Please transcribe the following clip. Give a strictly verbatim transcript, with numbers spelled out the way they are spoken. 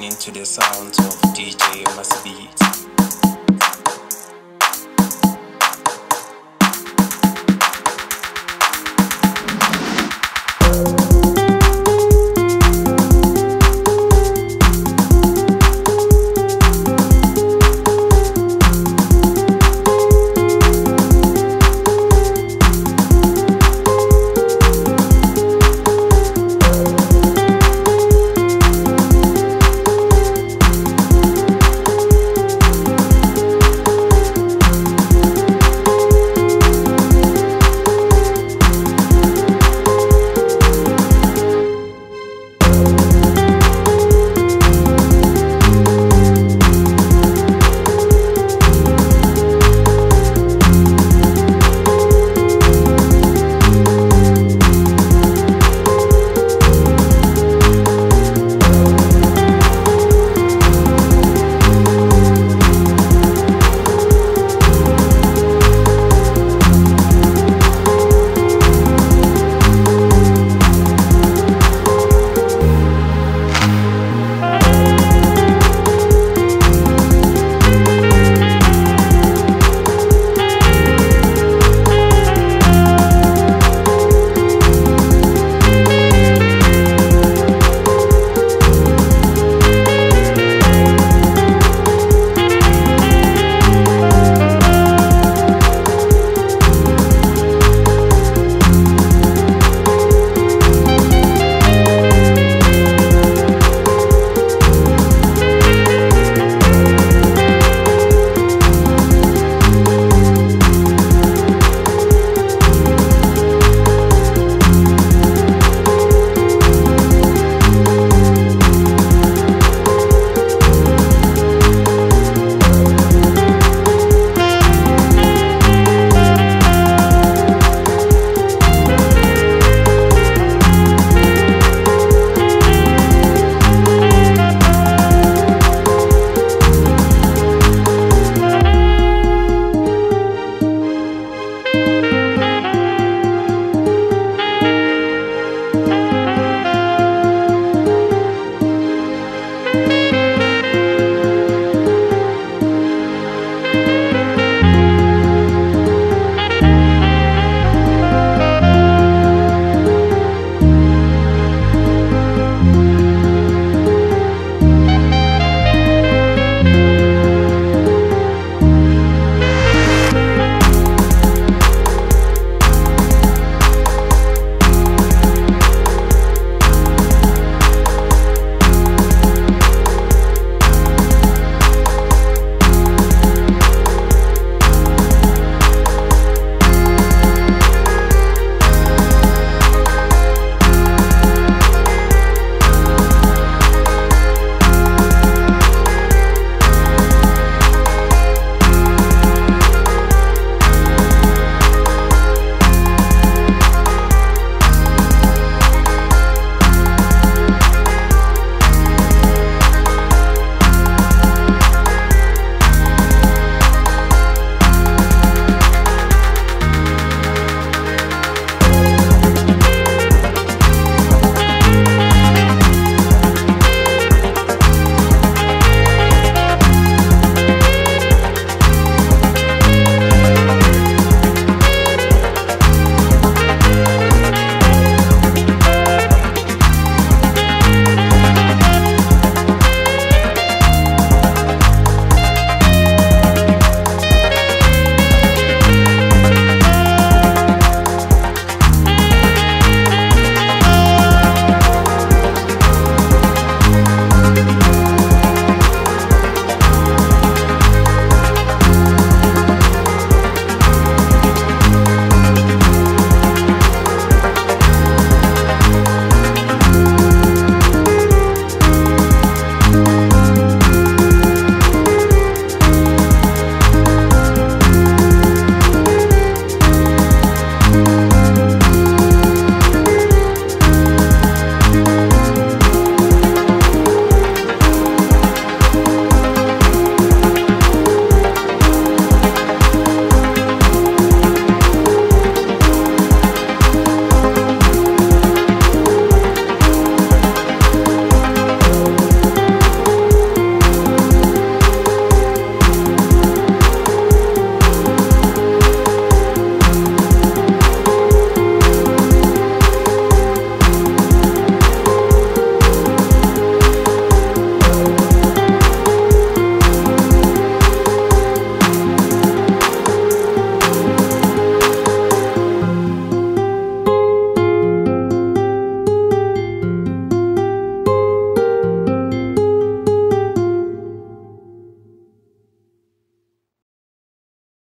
listening to the sounds of D J Masibitsi.